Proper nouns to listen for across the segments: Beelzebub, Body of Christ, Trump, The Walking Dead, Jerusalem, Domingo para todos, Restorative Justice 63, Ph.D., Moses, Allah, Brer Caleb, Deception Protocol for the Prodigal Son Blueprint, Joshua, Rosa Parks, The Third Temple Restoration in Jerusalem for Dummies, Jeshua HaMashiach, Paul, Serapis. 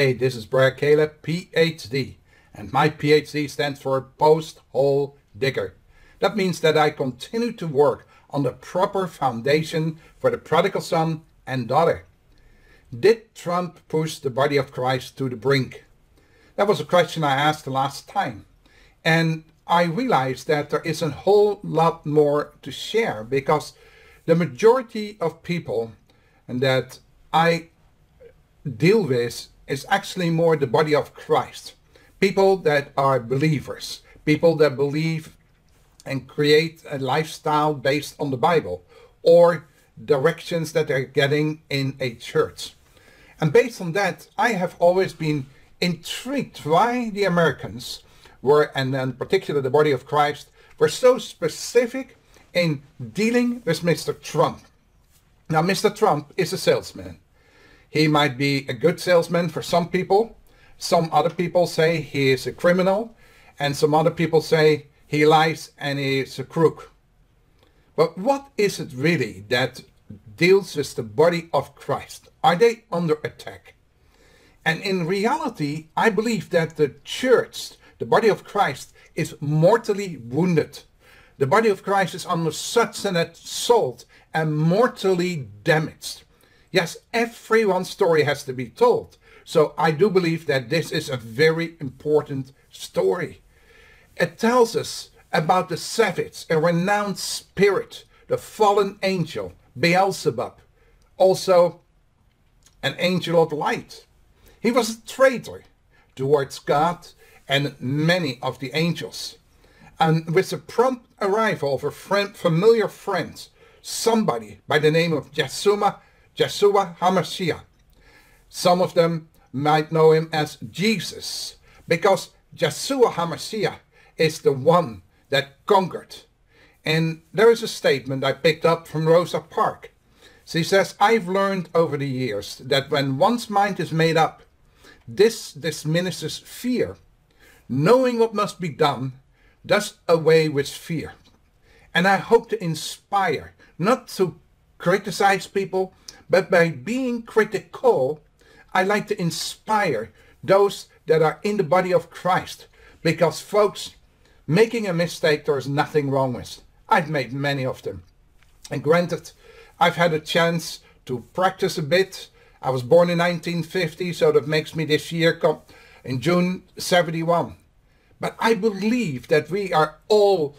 Hey, this is Brer Caleb, PhD, and my PhD stands for Post-Hole Digger. That means that I continue to work on the proper foundation for the prodigal son and daughter. Did Trump push the body of Christ to the brink? That was a question I asked the last time, and I realized that there is a whole lot more to share, because the majority of people that I deal with is actually more the body of Christ. People that are believers, people that believe and create a lifestyle based on the Bible or directions that they're getting in a church. And based on that, I have always been intrigued why the Americans were, and in particular the body of Christ, were so specific in dealing with Mr. Trump. Now, Mr. Trump is a salesman. He might be a good salesman for some people. Some other people say he is a criminal, and some other people say he lies and he is a crook. But what is it really that deals with the body of Christ? Are they under attack? And in reality, I believe that the church, the body of Christ, is mortally wounded. The body of Christ is under such an assault and mortally damaged. Yes, everyone's story has to be told. So I do believe that this is a very important story. It tells us about the savage, a renowned spirit, the fallen angel, Beelzebub, also an angel of light. He was a traitor towards God and many of the angels. And with the prompt arrival of a familiar friend, somebody by the name of Jeshua HaMashiach. Some of them might know him as Jesus, because Jeshua HaMashiach is the one that conquered. And there is a statement I picked up from Rosa Parks. She says, "I've learned over the years that when one's mind is made up, this diminishes fear. Knowing what must be done does away with fear." And I hope to inspire, not to criticize people, but by being critical, I like to inspire those that are in the body of Christ. Because folks, making a mistake, there is nothing wrong with. I've made many of them. And granted, I've had a chance to practice a bit. I was born in 1950, so that makes me this year come in June 71. But I believe that we are all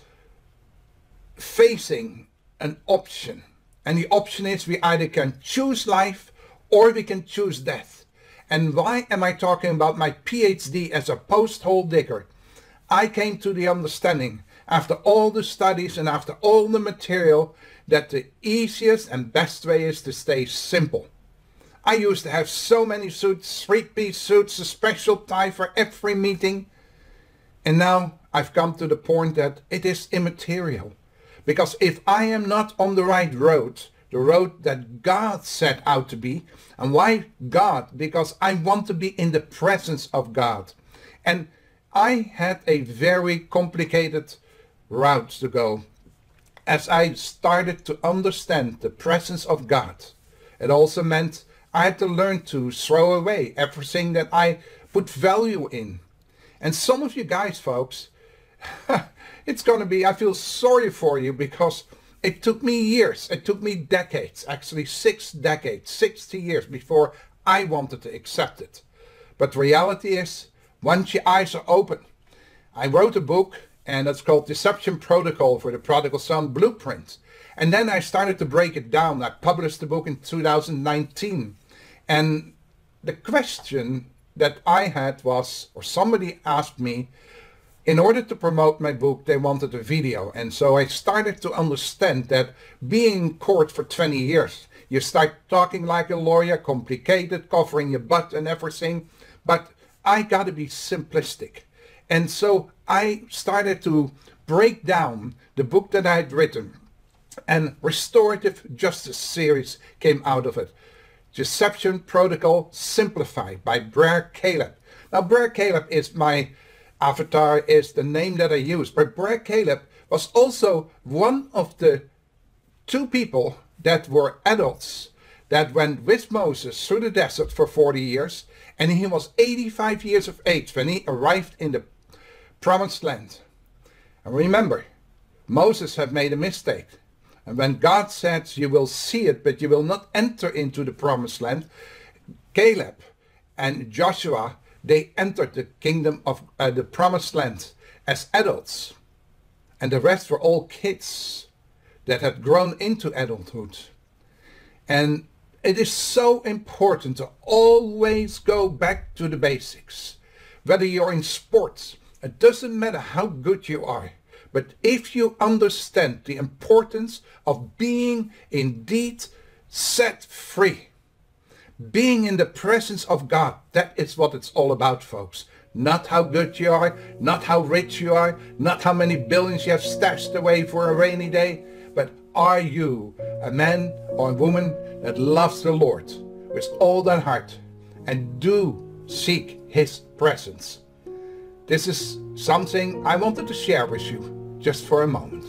facing an option. And the option is we either can choose life or we can choose death. And why am I talking about my PhD as a post-hole digger? I came to the understanding, after all the studies and after all the material, that the easiest and best way is to stay simple. I used to have so many suits, three-piece suits, a special tie for every meeting. And now I've come to the point that it is immaterial. Because if I am not on the right road, the road that God set out to be, and why God? Because I want to be in the presence of God. And I had a very complicated route to go. As I started to understand the presence of God, it also meant I had to learn to throw away everything that I put value in. And some of you guys, folks, it's going to be, I feel sorry for you, because it took me years, it took me decades, actually 6 decades, 60 years before I wanted to accept it. But reality is, once your eyes are open, I wrote a book, and it's called Deception Protocol for the Prodigal Son Blueprint. And then I started to break it down. I published the book in 2019. And the question that I had was, or somebody asked me, in order to promote my book, they wanted a video. And so I started to understand that being in court for 20 years, you start talking like a lawyer, complicated, covering your butt and everything. But I got to be simplistic. And so I started to break down the book that I had written. And Restorative Justice series came out of it. Deception Protocol Simplified by Brer Caleb. Now, Brer Caleb is my avatar, is the name that I use, but Brer Caleb was also one of the 2 people that were adults that went with Moses through the desert for 40 years, and he was 85 years of age when he arrived in the promised land. And remember, Moses had made a mistake. And when God said, you will see it, but you will not enter into the promised land, Caleb and Joshua, they entered the kingdom of the promised land as adults. And the rest were all kids that had grown into adulthood. And it is so important to always go back to the basics. Whether you're in sports, it doesn't matter how good you are. But if you understand the importance of being indeed set free, being in the presence of God, that is what it's all about, folks. Not how good you are, not how rich you are, not how many billions you have stashed away for a rainy day, but are you a man or a woman that loves the Lord with all their heart and do seek His presence? This is something I wanted to share with you just for a moment.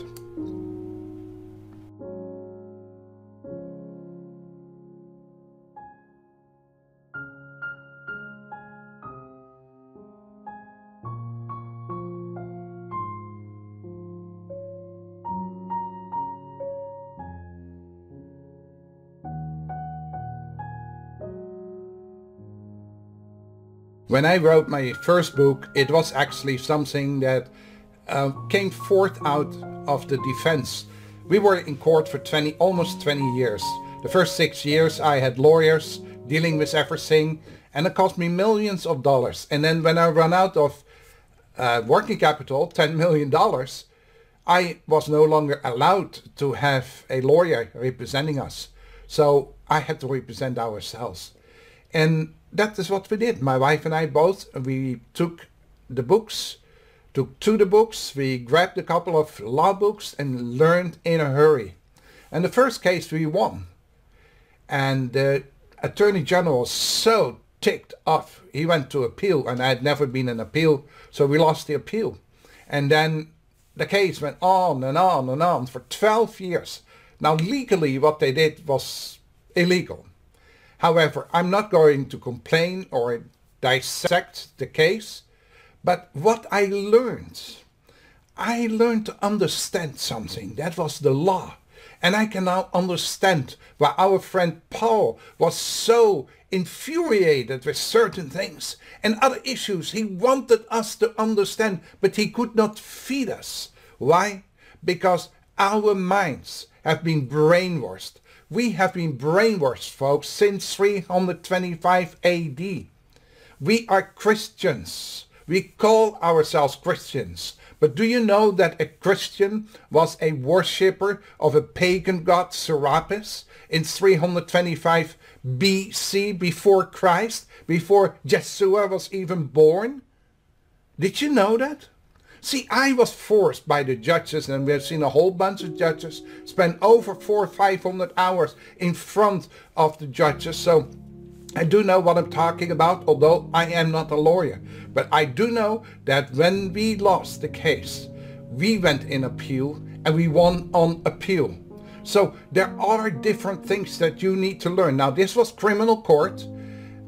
When I wrote my first book, it was actually something that came forth out of the defense. We were in court for almost 20 years. The first 6 years I had lawyers dealing with everything, and it cost me millions of dollars. And then when I ran out of working capital, $10 million, I was no longer allowed to have a lawyer representing us. So I had to represent ourselves. And that is what we did. My wife and I both, we took to the books, we grabbed a couple of law books and learned in a hurry. And the first case we won. And the Attorney General was so ticked off. He went to appeal, and I had never been in appeal, so we lost the appeal. And then the case went on and on and on for 12 years. Now legally what they did was illegal. However, I'm not going to complain or dissect the case, but what I learned to understand something. That was the law. And I can now understand why our friend Paul was so infuriated with certain things and other issues he wanted us to understand, but he could not feed us. Why? Because our minds have been brainwashed. We have been brainwashed, folks, since 325 AD. We are Christians. We call ourselves Christians. But do you know that a Christian was a worshipper of a pagan god, Serapis, in 325 BC, before Christ, before Jeshua was even born? Did you know that? See, I was forced by the judges, and we've seen a whole bunch of judges spend over 400 or 500 hours in front of the judges. So I do know what I'm talking about, although I am not a lawyer. But I do know that when we lost the case, we went in appeal and we won on appeal. So there are different things that you need to learn. Now, this was criminal court.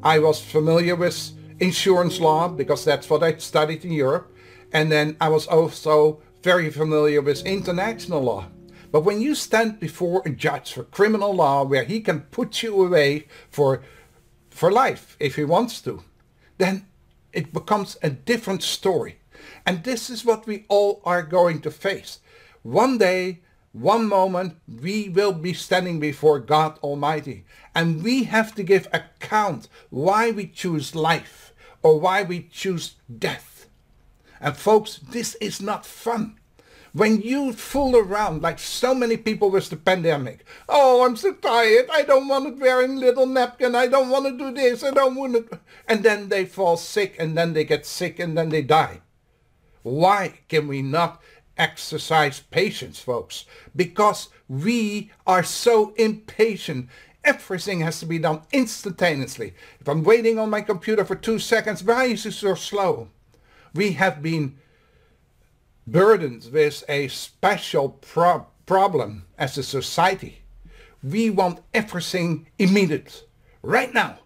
I was familiar with insurance law because that's what I studied in Europe. And then I was also very familiar with international law. But when you stand before a judge for criminal law, where he can put you away for life if he wants to, then it becomes a different story. And this is what we all are going to face. One day, one moment, we will be standing before God Almighty. And we have to give account why we choose life or why we choose death. And folks, this is not fun. When you fool around like so many people with the pandemic. Oh, I'm so tired. I don't want to wear a little napkin. I don't want to do this. I don't want to. And then they fall sick, and then they get sick, and then they die. Why can we not exercise patience, folks? Because we are so impatient. Everything has to be done instantaneously. If I'm waiting on my computer for 2 seconds, why is it so slow? We have been burdened with a special problem as a society. We want everything immediate, right now.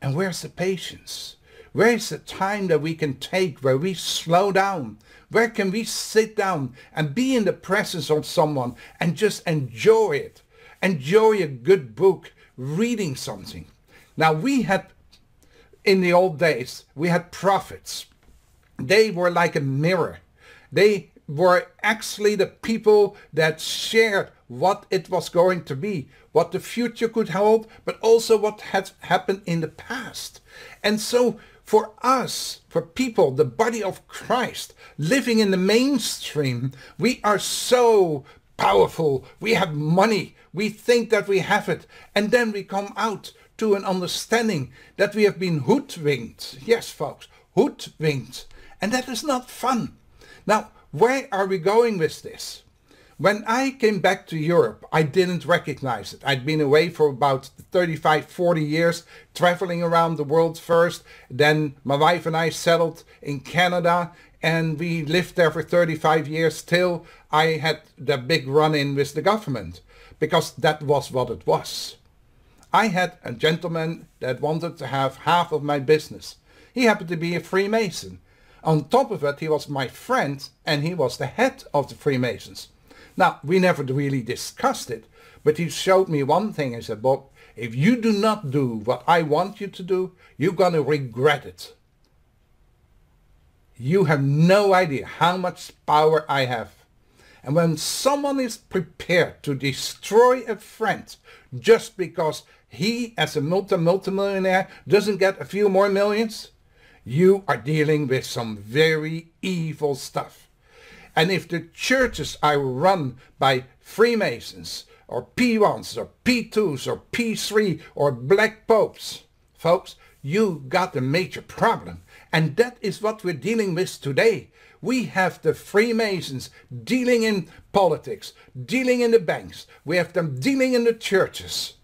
And where's the patience? Where's the time that we can take where we slow down? Where can we sit down and be in the presence of someone and just enjoy it? Enjoy a good book, reading something. Now we had, in the old days, we had prophets. They were like a mirror. They were actually the people that shared what it was going to be, what the future could hold, but also what had happened in the past. And so for us, for people, the body of Christ, living in the mainstream, we are so powerful. We have money. We think that we have it. And then we come out to an understanding that we have been hoodwinked. Yes, folks, hoodwinked. And that is not fun. Now, where are we going with this? When I came back to Europe, I didn't recognize it. I'd been away for about 35, 40 years, traveling around the world first. Then my wife and I settled in Canada, and we lived there for 35 years till I had the big run-in with the government, because that was what it was. I had a gentleman that wanted to have half of my business. He happened to be a Freemason. On top of it, he was my friend, and he was the head of the Freemasons. Now, we never really discussed it, but he showed me one thing. He said, Bob, if you do not do what I want you to do, you're going to regret it. You have no idea how much power I have. And when someone is prepared to destroy a friend just because he, as a multi-multimillionaire, doesn't get a few more millions, you are dealing with some very evil stuff. And if the churches are run by Freemasons or P1s or P2s or P3 or black popes, folks, you got a major problem. And that is what we're dealing with today. We have the Freemasons dealing in politics, dealing in the banks. We have them dealing in the churches.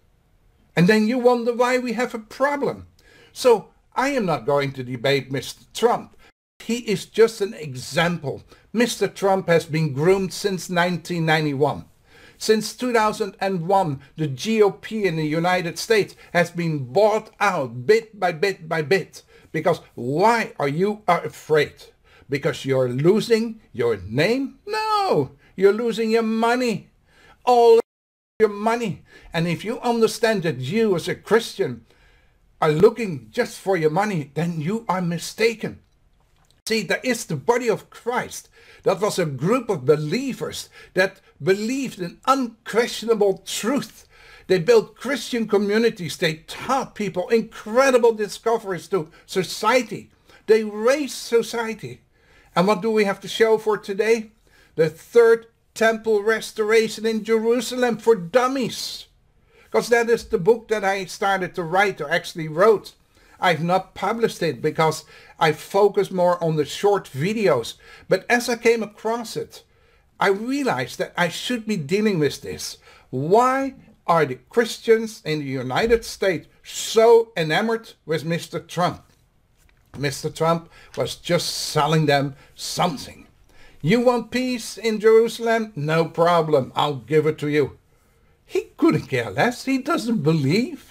And then you wonder why we have a problem. So I am not going to debate Mr. Trump. He is just an example. Mr. Trump has been groomed since 1991. Since 2001, the GOP in the United States has been bought out bit by bit by bit. Because why are you afraid? Because you're losing your name? No, you're losing your money. All your money. And if you understand that you as a Christian are looking just for your money, then you are mistaken. See, there is the body of Christ. That was a group of believers that believed in unquestionable truth. They built Christian communities. They taught people incredible discoveries to society. They raised society. And what do we have to show for today? The Third Temple Restoration in Jerusalem for Dummies. Because that is the book that I started to write, or actually wrote. I've not published it because I focus more on the short videos. But as I came across it, I realized that I should be dealing with this. Why are the Christians in the United States so enamored with Mr. Trump? Mr. Trump was just selling them something. You want peace in Jerusalem? No problem. I'll give it to you. He couldn't care less. He doesn't believe.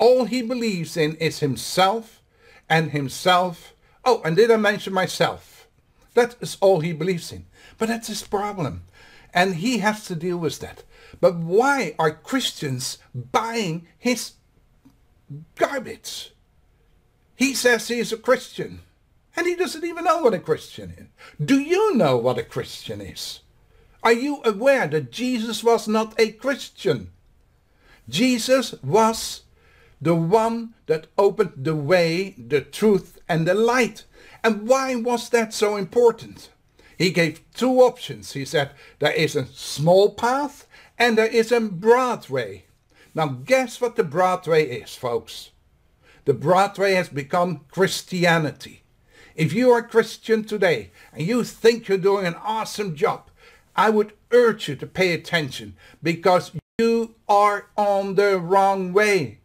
All he believes in is himself and himself. Oh, and did I mention myself? That is all he believes in. But that's his problem. And he has to deal with that. But why are Christians buying his garbage? He says he is a Christian. And he doesn't even know what a Christian is. Do you know what a Christian is? Are you aware that Jesus was not a Christian? Jesus was the one that opened the way, the truth, and the light. And why was that so important? He gave two options. He said, there is a small path and there is a broad way. Now guess what the broad way is, folks? The broad way has become Christianity. If you are a Christian today and you think you're doing an awesome job, I would urge you to pay attention, because you are on the wrong way.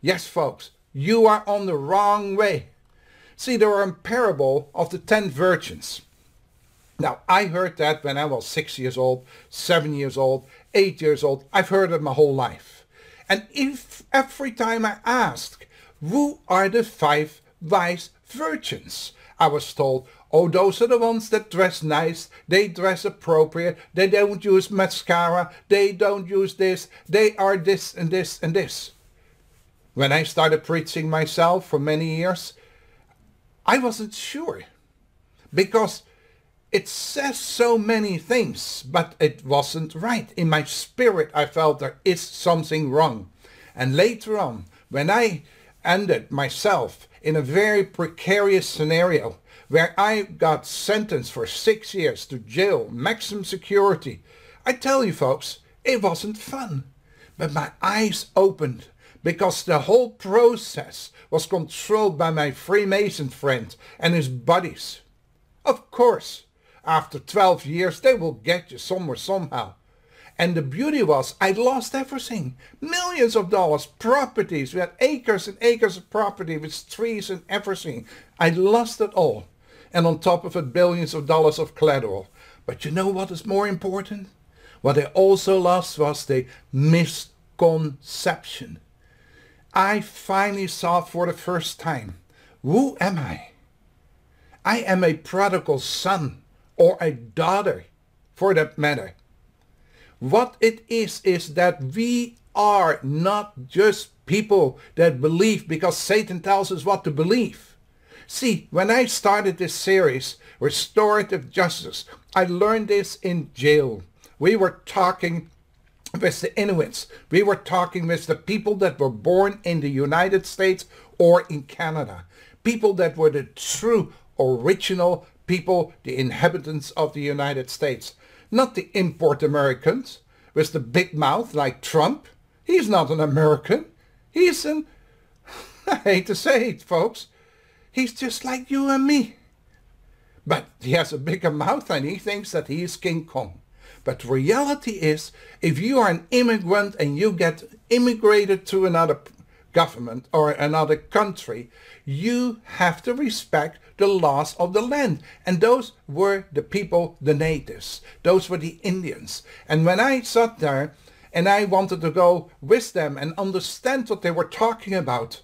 Yes, folks, you are on the wrong way. See, there are a parable of the 10 virgins. Now, I heard that when I was 6 years old, 7 years old, 8 years old. I've heard it my whole life. And if every time I asked, who are the 5 wise virgins? I was told, oh, those are the ones that dress nice, they dress appropriate, they don't use mascara, they don't use this, they are this and this and this. When I started preaching myself for many years, I wasn't sure, because it says so many things, but it wasn't right. In my spirit, I felt there is something wrong. And later on, when I ended myself in a very precarious scenario, where I got sentenced for 6 years to jail, maximum security, I tell you folks, it wasn't fun. But my eyes opened, because the whole process was controlled by my Freemason friend and his buddies. Of course, after 12 years, they will get you somewhere somehow. And the beauty was, I lost everything. Millions of dollars, properties. We had acres and acres of property with trees and everything. I lost it all. And on top of it, billions of dollars of collateral. But you know what is more important? What I also lost was the misconception. I finally saw for the first time, who am I? I am a prodigal son, or a daughter, for that matter. What it is that we are not just people that believe because Satan tells us what to believe. See, when I started this series, Restorative Justice, I learned this in jail. We were talking with the Inuits. We were talking with the people that were born in the United States or in Canada. People that were the true original people, the inhabitants of the United States. Not the import Americans with the big mouth like Trump. He's not an American. He's an, I hate to say it, folks, he's just like you and me. But he has a bigger mouth and he thinks that he is King Kong. But reality is, if you are an immigrant and you get immigrated to another government or another country, you have to respect the laws of the land. And those were the people, the natives. Those were the Indians. And when I sat there and I wanted to go with them and understand what they were talking about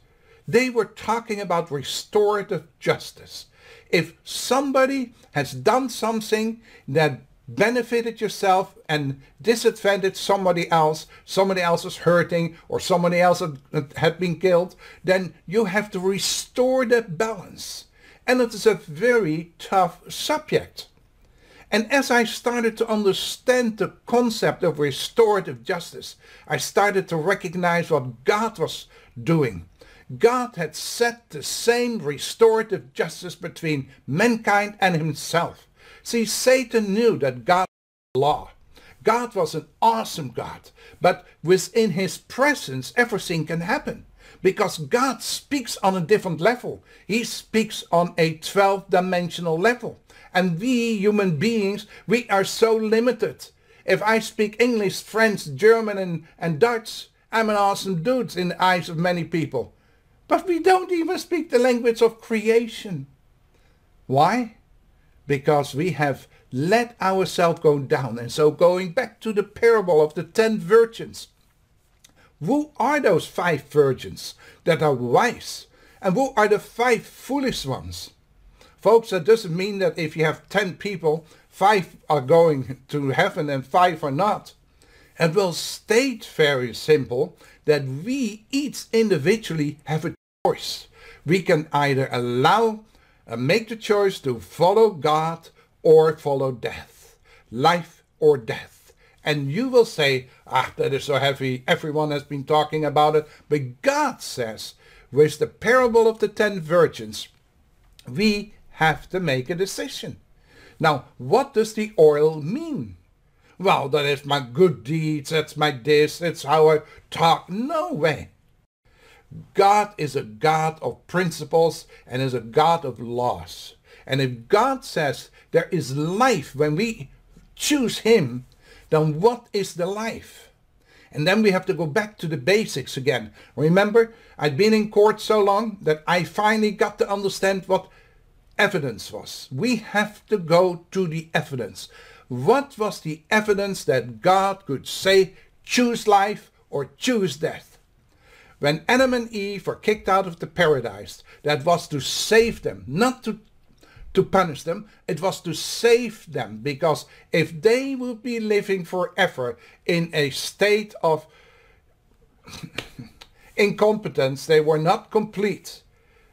restorative justice. If somebody has done something that benefited yourself and disadvantaged somebody else is hurting, or somebody else had been killed, then you have to restore that balance. And it is a very tough subject. And as I started to understand the concept of restorative justice, I started to recognize what God was doing. God had set the same restorative justice between mankind and himself. See, Satan knew that God was law. God was an awesome God. But within his presence, everything can happen. Because God speaks on a different level. He speaks on a 12-dimensional level. And we human beings, we are so limited. If I speak English, French, German and Dutch, I'm an awesome dude in the eyes of many people. But we don't even speak the language of creation. Why? Because we have let ourselves go down. And so going back to the parable of the 10 virgins. Who are those 5 virgins that are wise? And who are the 5 foolish ones? Folks, that doesn't mean that if you have 10 people, 5 are going to heaven and 5 are not. It will state very simple that we each individually have a choice. We can either allow and make the choice to follow God or follow death, life or death. And you will say, ah, that is so heavy, everyone has been talking about it. But God says, with the parable of the 10 virgins, we have to make a decision. Now, what does the oil mean? Well, that is my good deeds, that's my this, that's how I talk. No way. God is a God of principles and is a God of laws. And if God says there is life when we choose him, then what is the life? And then we have to go back to the basics again. Remember, I'd been in court so long that I finally got to understand what evidence was. We have to go to the evidence. What was the evidence that God could say, choose life or choose death? When Adam and Eve were kicked out of the paradise, that was to save them, not to punish them. It was to save them, because if they would be living forever in a state of incompetence, they were not complete.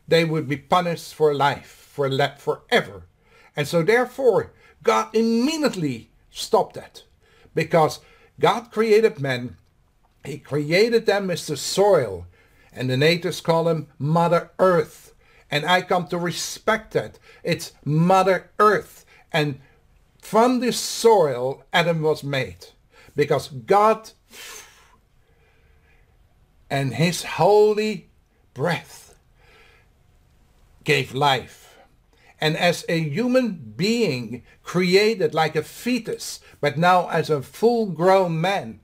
They would be punished for life, forever. And so therefore, God immediately stopped that, because God created men. He created them as the soil, and the natives call him Mother Earth. And I come to respect that. It's Mother Earth. And from this soil, Adam was made, because God and his holy breath gave life. And as a human being created like a fetus, but now as a full-grown man,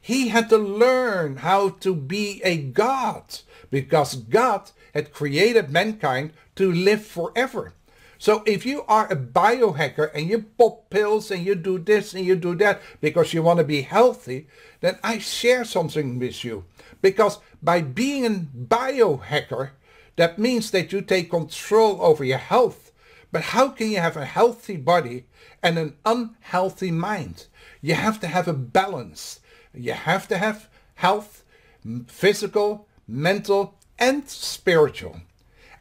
he had to learn how to be a God, because God had created mankind to live forever. So if you are a biohacker and you pop pills and you do this and you do that because you want to be healthy, then I share something with you. Because by being a biohacker, that means that you take control over your health. But how can you have a healthy body and an unhealthy mind? You have to have a balance. You have to have health, physical, mental, and spiritual.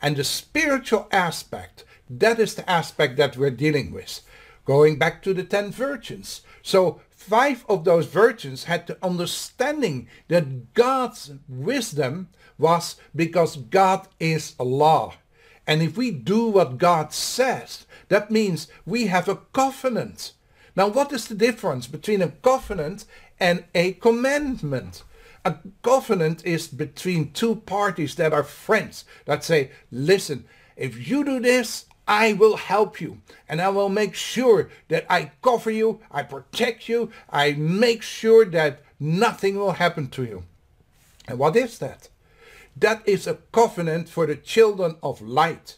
And the spiritual aspect, that is the aspect that we're dealing with. Going back to the 10 virgins. So 5 of those virgins had the understanding that God's wisdom was because God is Allah. And if we do what God says, that means we have a covenant. Now, what is the difference between a covenant and a commandment? A covenant is between two parties that are friends, that say, listen, if you do this, I will help you. And I will make sure that I cover you, I protect you, I make sure that nothing will happen to you. And what is that? That is a covenant for the children of light.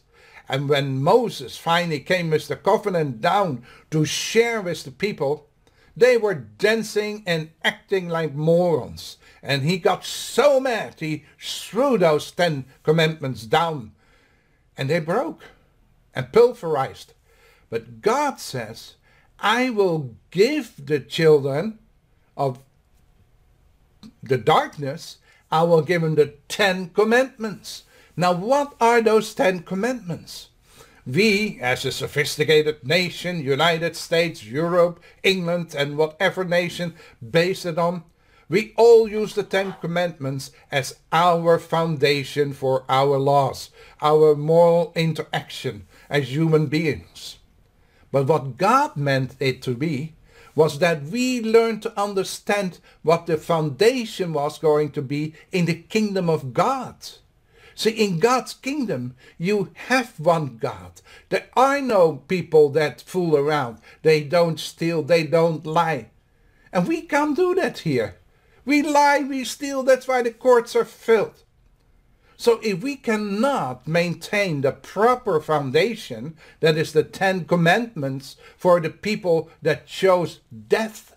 And when Moses finally came with the covenant down to share with the people, they were dancing and acting like morons. And he got so mad, he threw those 10 commandments down. And they broke and pulverized. But God says, I will give the children of the darkness, I will give him the 10 commandments. Now, what are those 10 commandments? We, as a sophisticated nation, United States, Europe, England, and whatever nation based it on, we all use the 10 commandments as our foundation for our laws, our moral interaction as human beings. But what God meant it to be was that we learned to understand what the foundation was going to be in the kingdom of God. See, in God's kingdom, you have one God. There are no people that fool around. They don't steal, they don't lie. And we can't do that here. We lie, we steal, that's why the courts are filled. So if we cannot maintain the proper foundation, that is the 10 commandments for the people that chose death,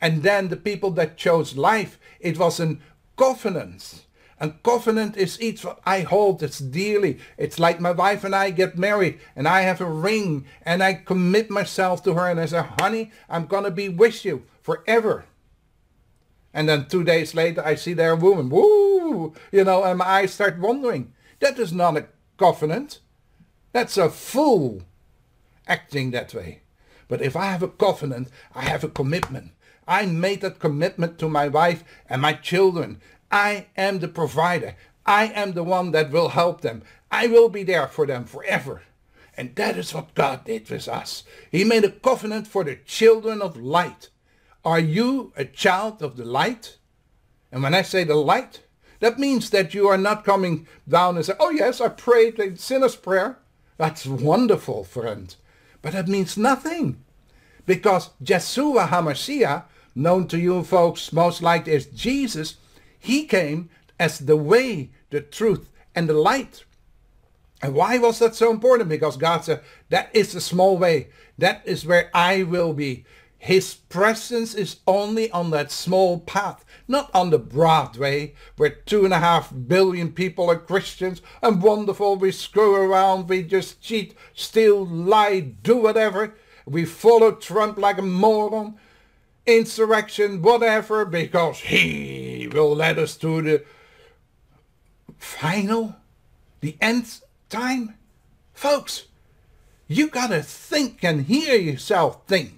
and then the people that chose life, it was a covenant. A covenant is each what I hold, it's dearly. It's like my wife and I get married, and I have a ring, and I commit myself to her, and I say, honey, I'm going to be with you forever. And then 2 days later, I see there a woman, woo, you know, and my eyes start wandering. That is not a covenant. That's a fool acting that way. But if I have a covenant, I have a commitment. I made that commitment to my wife and my children. I am the provider. I am the one that will help them. I will be there for them forever. And that is what God did with us. He made a covenant for the children of light. Are you a child of the light? And when I say the light, that means that you are not coming down and say, oh yes, I prayed a sinner's prayer. That's wonderful, friend. But that means nothing. Because Jeshua HaMashiach, known to you folks most likely as Jesus, he came as the way, the truth, and the light. And why was that so important? Because God said, that is a small way. That is where I will be. His presence is only on that small path, not on the broad way where 2.5 billion people are Christians and wonderful. We screw around, we just cheat, steal, lie, do whatever. We follow Trump like a moron, insurrection, whatever, because he will lead us to the final, the end time. Folks, you gotta think and hear yourself think.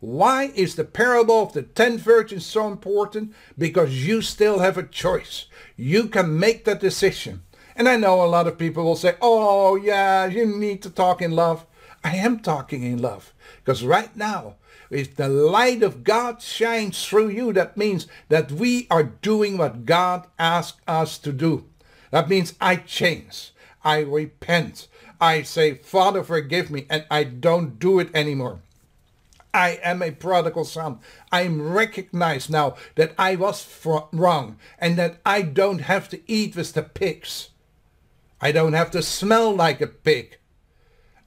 Why is the parable of the 10 virgins so important? Because you still have a choice. You can make that decision. And I know a lot of people will say, oh yeah, you need to talk in love. I am talking in love. Because right now, if the light of God shines through you, that means that we are doing what God asked us to do. That means I change. I repent. I say, Father, forgive me. And I don't do it anymore. I am a prodigal son. I am recognized now that I was wrong and that I don't have to eat with the pigs. I don't have to smell like a pig.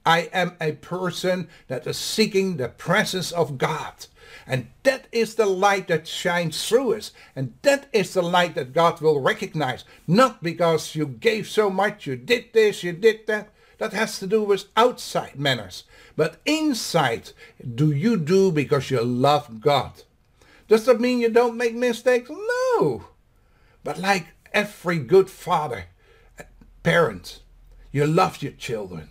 I am a person that is seeking the presence of God. And that is the light that shines through us. And that is the light that God will recognize. Not because you gave so much, you did this, you did that. That has to do with outside manners. But inside, do you do because you love God? Does that mean you don't make mistakes? No. But like every good father, parent, you love your children.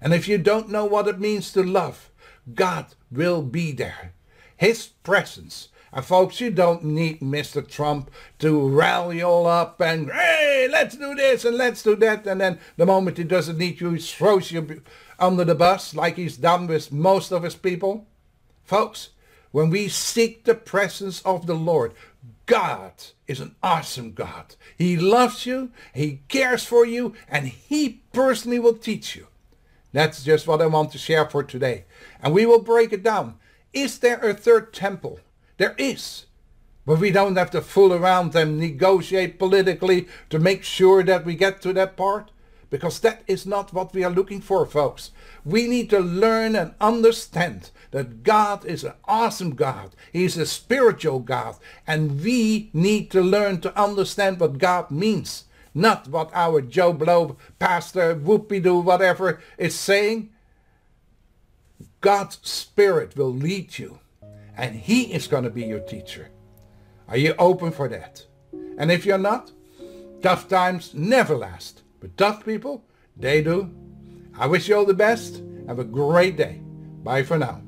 And if you don't know what it means to love, God will be there. His presence. And folks, you don't need Mr. Trump to rally all up and, hey, let's do this and let's do that. And then the moment he doesn't need you, he throws you under the bus like he's done with most of his people. Folks, when we seek the presence of the Lord, God is an awesome God. He loves you, he cares for you, and he personally will teach you. That's just what I want to share for today. And we will break it down. Is there a third temple? There is, but we don't have to fool around and negotiate politically to make sure that we get to that part, because that is not what we are looking for, folks. We need to learn and understand that God is an awesome God. He is a spiritual God, and we need to learn to understand what God means, not what our Joe Blow, pastor, whoopie-doo, whatever is saying. God's Spirit will lead you. And he is going to be your teacher. Are you open for that? And if you're not, tough times never last. But tough people, they do. I wish you all the best. Have a great day. Bye for now.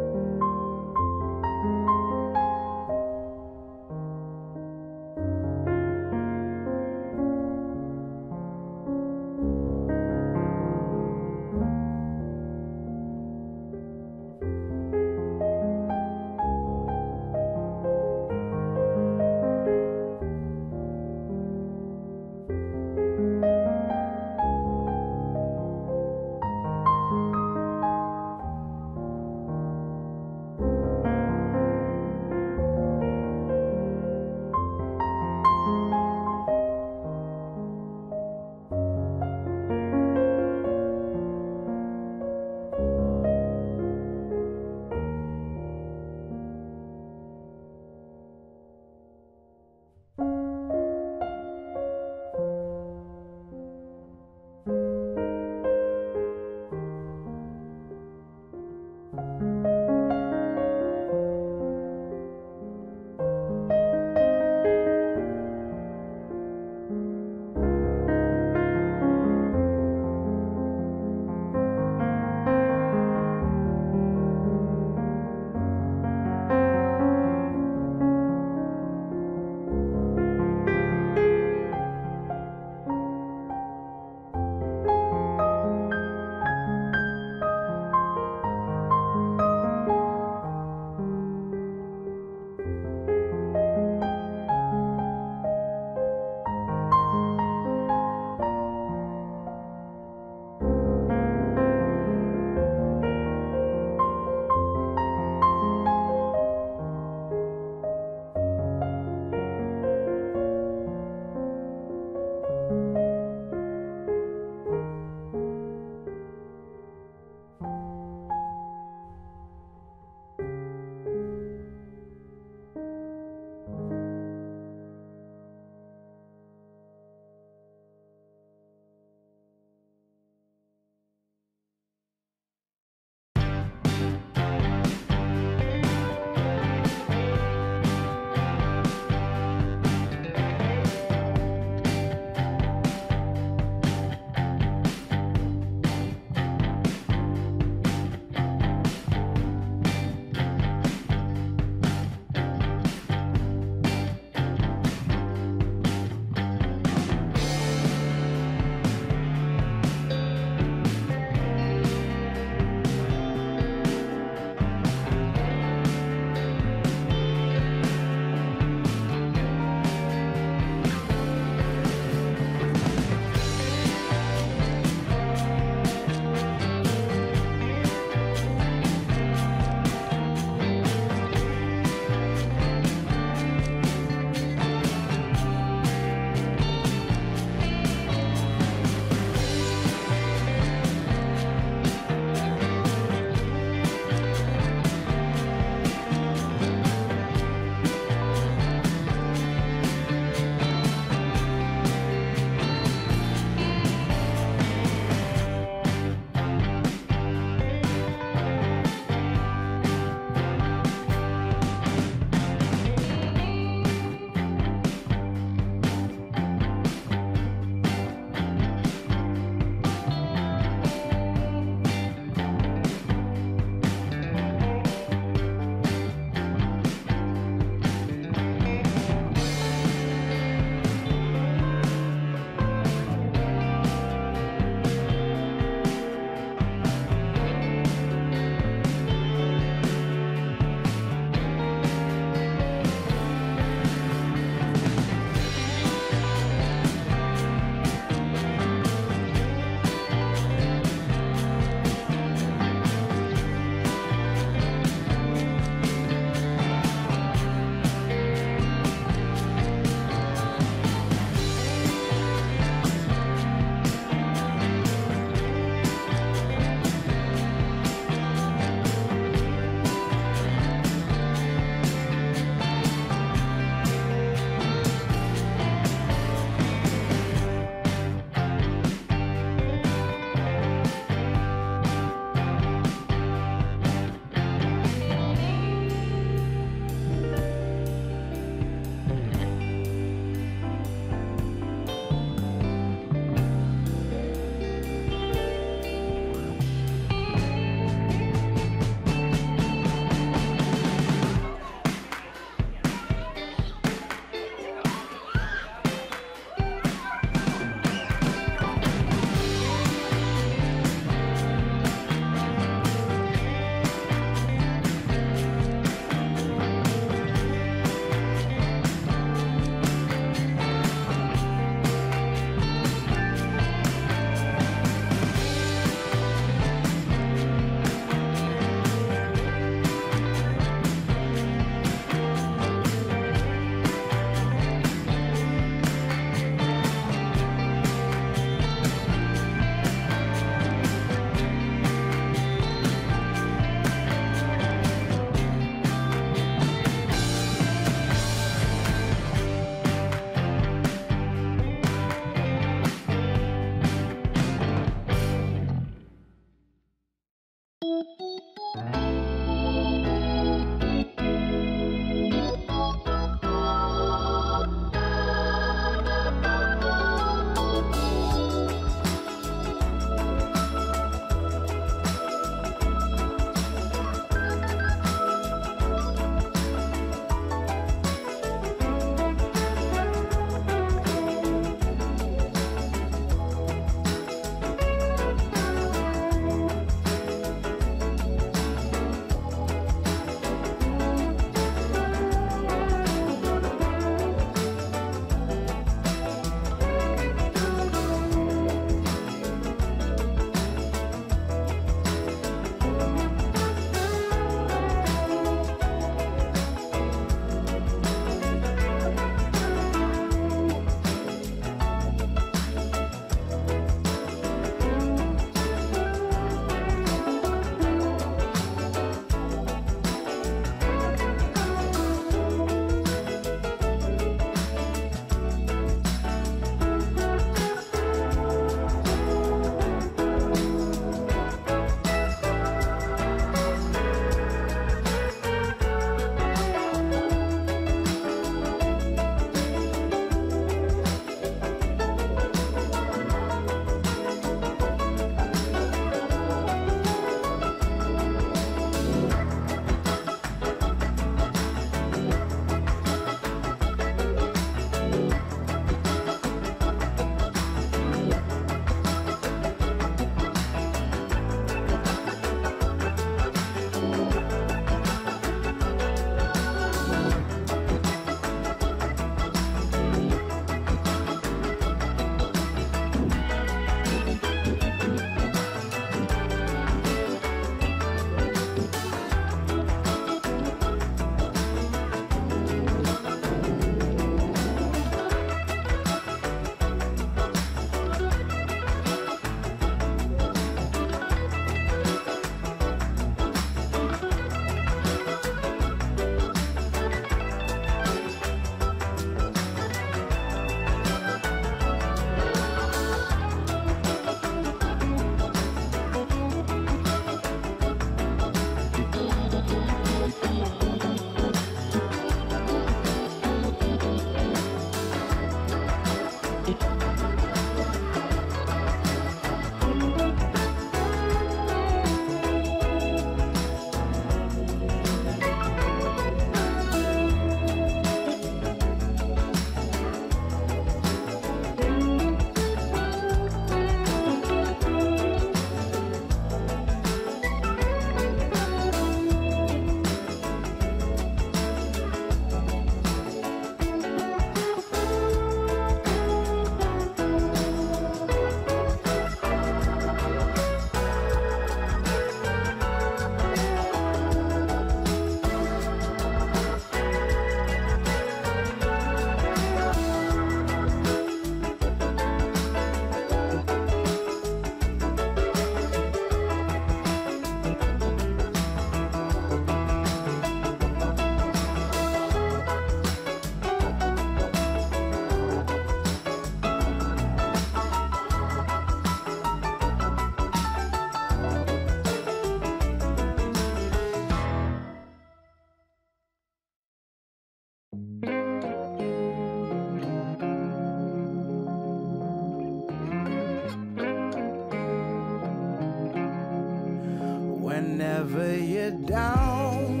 it down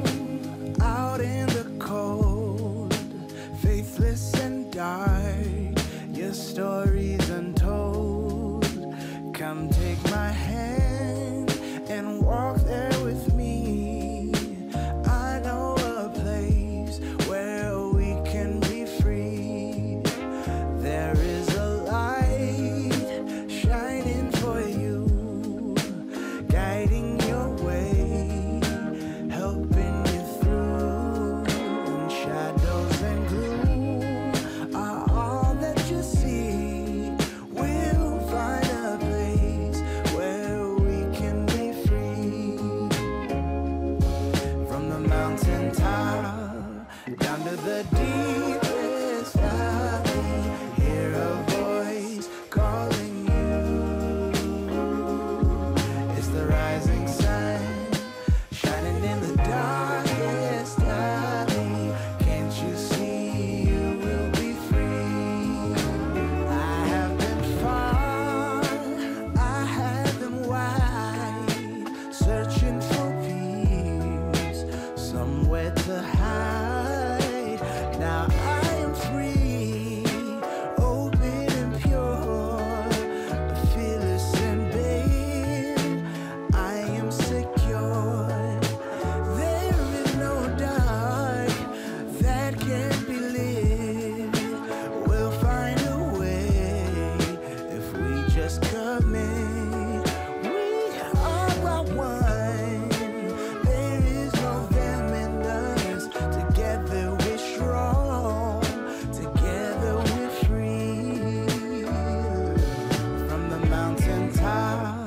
out in the cold, faithless and dark, your story's untold. Come take my hand and walk there with me. I know a place where we can be free. There is a light shining for you, guiding your way, helping you through. And shadows and gloom are all that you see. We'll find a place where we can be free. From the mountain top down to the deepest valley, hear a voice calling you. It's the rising sun shining in the darkest alley. Can't you see you will be free? I have been far, I have been wide, searching for peace, somewhere to hide. Now I am free, open and pure, fearless and bare. I am secure. There is no dark that can't be lived. We'll find a way if we just commit. We are the one. There is no them and us. Together we're strong. Together we're free. From the mountain top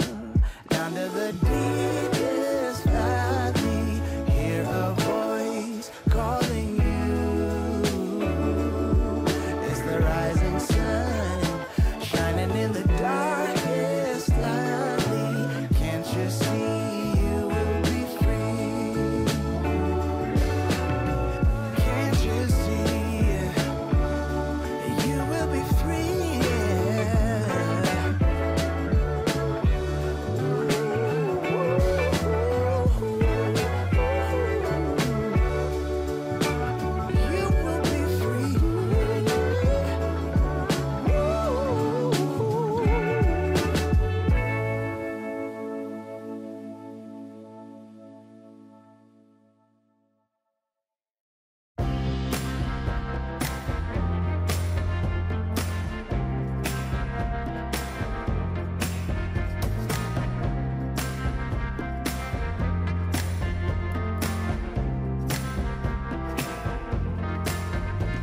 down to the deepest valley, hear a voice calling you. It's the rising sun shining in the darkest alley. Can't you see you will be free? Can't you see you will be free? Yeah. You will be free.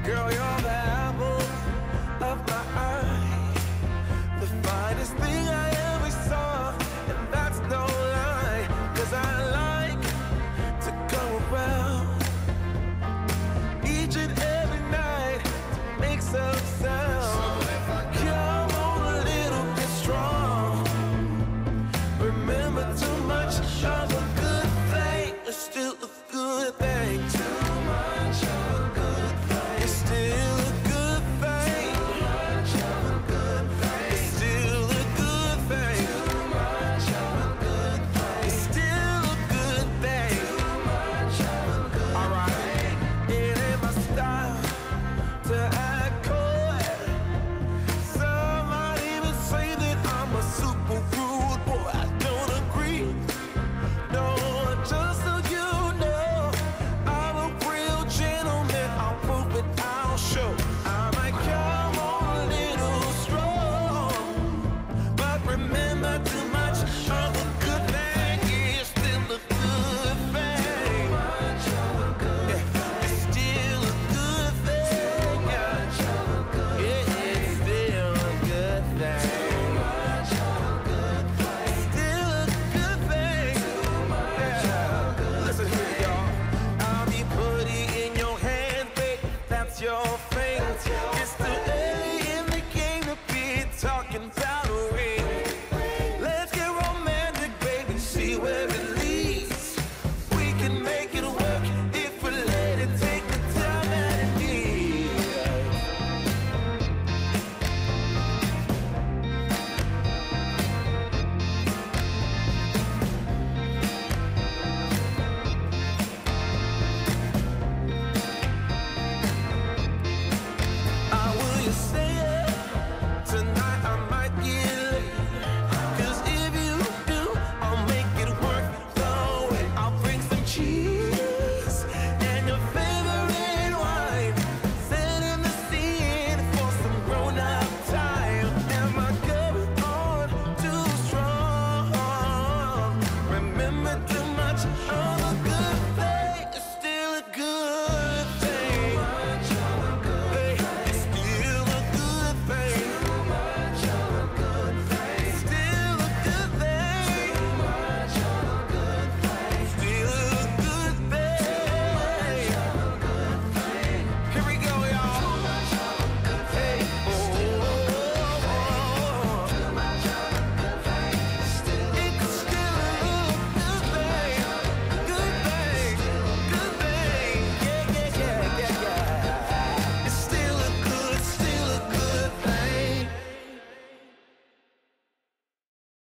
Girl, you're the apple of my eye, the finest thing I ever saw, and that's no lie, 'cause I like to go around each and every night to make some sound. Come on a little bit strong, remember too much of a good thing is still a good thing. Too much of a good thing is still a good thing. It's still a good thing. It's still a good thing. Alright, it ain't my style to act coy. Some might even say that I'm a super rude boy. I don't agree. No, just so you know, I'm a real gentleman. I'll prove it, I'll show. I might come on a little strong, but remember too much of a good thing is still a good thing. It's still a good thing. It's still a good thing. It's still a good thing. Listen here, y'all. I'll be putty in your hand, babe. That's your thing.